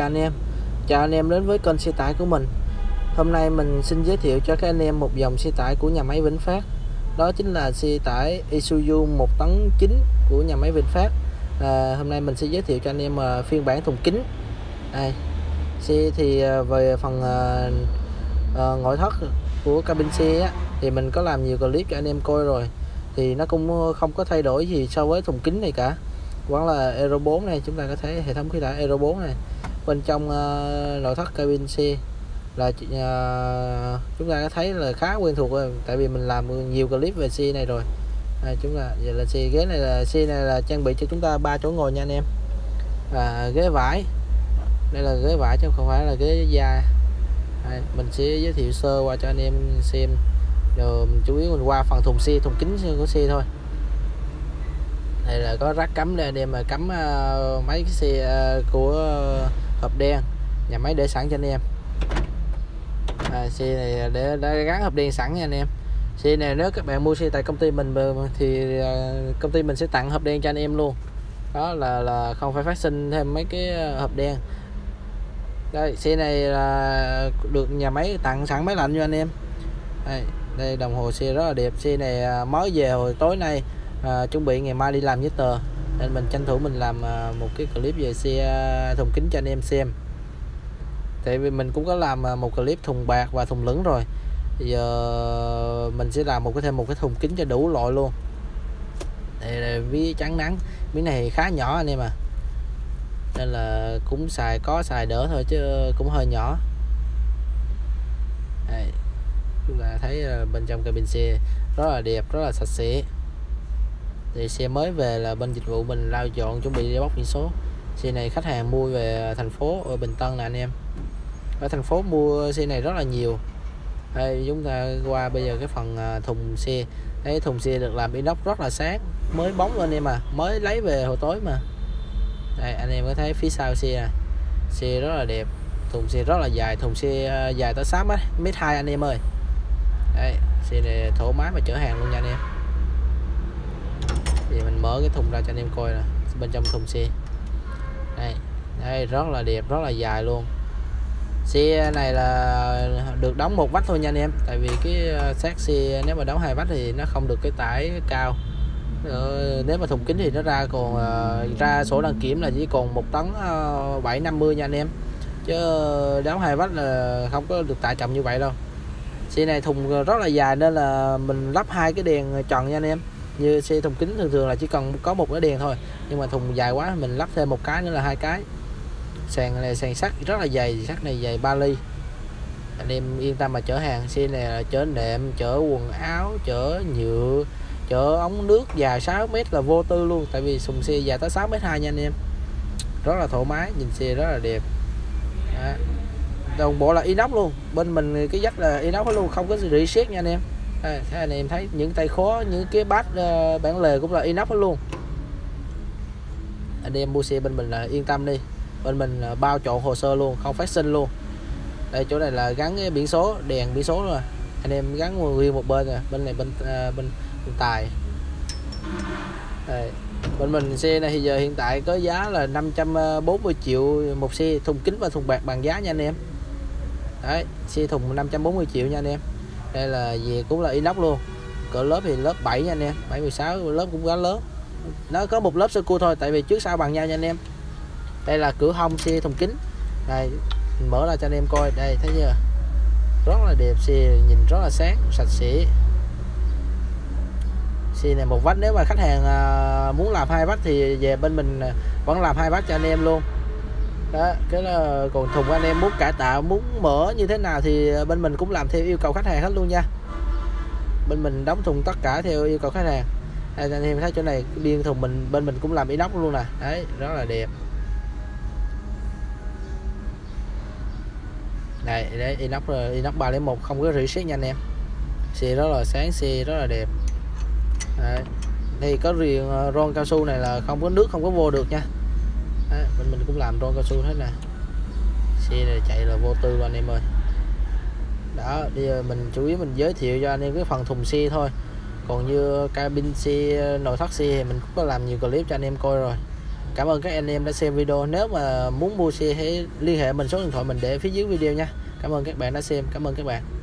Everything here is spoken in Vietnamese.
chào anh em. Chào anh em đến với kênh xe tải của mình. Hôm nay mình xin giới thiệu cho các anh em một dòng xe tải của nhà máy Vĩnh Phát. Đó chính là xe tải Isuzu 1,9 tấn của nhà máy Vĩnh Phát. Hôm nay mình sẽ giới thiệu cho anh em phiên bản thùng kính. Xe thì về phần ngoại thất của cabin xe thì mình có làm nhiều clip cho anh em coi rồi. Thì nó cũng không có thay đổi gì so với thùng kính này cả. Quán là Euro4 này, chúng ta có thấy hệ thống khí thải Euro4 này. Bên trong nội thất cabin xe là chúng ta có thấy là khá quen thuộc rồi, tại vì mình làm nhiều clip về xe này rồi. Chúng ta giờ là xe này là trang bị cho chúng ta 3 chỗ ngồi nha anh em. Ghế vải, đây là ghế vải chứ không phải là ghế da. Mình sẽ giới thiệu sơ qua cho anh em xem, rồi mình chủ yếu mình qua phần thùng xe, thùng kính của xe thôi. Đây là có rác cắm để anh em mà cắm mấy cái xe của hộp đen nhà máy để sẵn cho anh em. Xe này để đã gắn hộp đen sẵn nha anh em. Xe này nếu các bạn mua xe tại công ty mình thì công ty mình sẽ tặng hộp đen cho anh em luôn. Đó là không phải phát sinh thêm mấy cái hộp đen. Đây, xe này là được nhà máy tặng sẵn máy lạnh cho anh em. Đây đồng hồ xe rất là đẹp. Xe này mới về hồi tối nay. Chuẩn bị ngày mai đi làm giấy tờ nên mình tranh thủ mình làm một cái clip về xe thùng kính cho anh em xem. Tại vì mình cũng có làm một clip thùng bạc và thùng lửng rồi. Bây giờ mình sẽ làm thêm một cái thùng kính cho đủ loại luôn. Đây là ví chắn nắng, miếng này khá nhỏ anh em à, nên là cũng có xài đỡ thôi chứ cũng hơi nhỏ. Đây, chúng ta thấy bên trong cabin xe rất là đẹp, rất là sạch sẽ. Thì xe mới về là bên dịch vụ mình lau dọn chuẩn bị để bóc biển số. Xe này khách hàng mua về thành phố ở Bình Tân nè anh em. Ở thành phố mua xe này rất là nhiều. Đây, chúng ta qua bây giờ cái phần thùng xe. Đấy, thùng xe được làm inox rất là sáng, mới bóng lên anh em à, mới lấy về hồi tối mà. Đây, anh em có thấy phía sau xe à. Xe rất là đẹp, thùng xe rất là dài, thùng xe dài tới 6,2 m anh em ơi. Đây, xe này thoải mái mà chở hàng luôn nha anh em. Thì mình mở cái thùng ra cho anh em coi nè, bên trong thùng xe đây rất là đẹp, rất là dài luôn. Xe này là được đóng 1 vách thôi nha anh em, tại vì cái xác xe nếu mà đóng 2 vách thì nó không được cái tải cao. Nếu mà thùng kính thì nó ra còn ra sổ đăng kiểm là chỉ còn 1,750 tấn nha anh em, chứ đóng 2 vách là không có được tải trọng như vậy đâu. Xe này thùng rất là dài nên là mình lắp 2 cái đèn tròn nha anh em. Như xe thùng kính thường thường là chỉ cần có 1 cái đèn thôi, nhưng mà thùng dài quá mình lắp thêm 1 cái nữa là 2 cái. Sàn này sàn sắt rất là dày, sắt này dày 3 ly, anh em yên tâm mà chở hàng. Xe này là chở nệm, chở quần áo, chở nhựa, chở ống nước dài 6 m là vô tư luôn, tại vì thùng xe dài tới 6,2 m nha anh em. Rất là thoải mái, nhìn xe rất là đẹp. Đồng bộ là inox luôn, bên mình cái dắt là inox luôn, không có reset nha anh em. Thế anh em thấy những tay khóa, những cái bát bản lề cũng là inox hết luôn. Anh em mua xe bên mình là yên tâm đi, bên mình bao trọn hồ sơ luôn, không phát sinh luôn. Đây, chỗ này là gắn cái biển số, đèn biển số rồi, anh em gắn riêng một bên rồi. Bên này bên tài. Đây, bên mình xe này hiện tại có giá là 540 triệu một xe, thùng kính và thùng bạc bằng giá nha anh em. Đấy, xe thùng 540 triệu nha anh em. Đây là gì cũng là inox luôn. Cỡ lớp thì lớp 7 nha anh em, 7, 16, lớp cũng khá lớn. Nó có 1 lớp sơ cua thôi, tại vì trước sau bằng nhau nha anh em. Đây là cửa hông xe thùng kính. Đây, mình mở ra cho anh em coi. Đây, thấy chưa? Rất là đẹp, xe nhìn rất là sáng, sạch sẽ. Xe này 1 vách, nếu mà khách hàng muốn làm 2 vách thì về bên mình vẫn làm 2 vách cho anh em luôn. Đó, cái là còn thùng anh em muốn cải tạo, muốn mở như thế nào thì bên mình cũng làm theo yêu cầu khách hàng hết luôn nha. Bên mình đóng thùng tất cả theo yêu cầu khách hàng. Đây, anh em thấy chỗ này biên thùng bên mình cũng làm inox luôn nè. Đấy, rất là đẹp. Đây, đấy, inox rồi, inox 301, không có reset nha anh em. Xe rất là sáng, xe rất là đẹp. Đấy. Thì có riêng ron cao su này là không có nước, không có vô được nha. Đấy, mình cũng làm ron cao su hết nè. Xe này chạy là vô tư luôn anh em ơi. Đó, bây giờ mình chủ yếu mình giới thiệu cho anh em cái phần thùng xe thôi. Còn như cabin xe, nội thất xe thì mình cũng có làm nhiều clip cho anh em coi rồi. Cảm ơn các anh em đã xem video. Nếu mà muốn mua xe hãy liên hệ mình, số điện thoại mình để phía dưới video nha. Cảm ơn các bạn đã xem. Cảm ơn các bạn.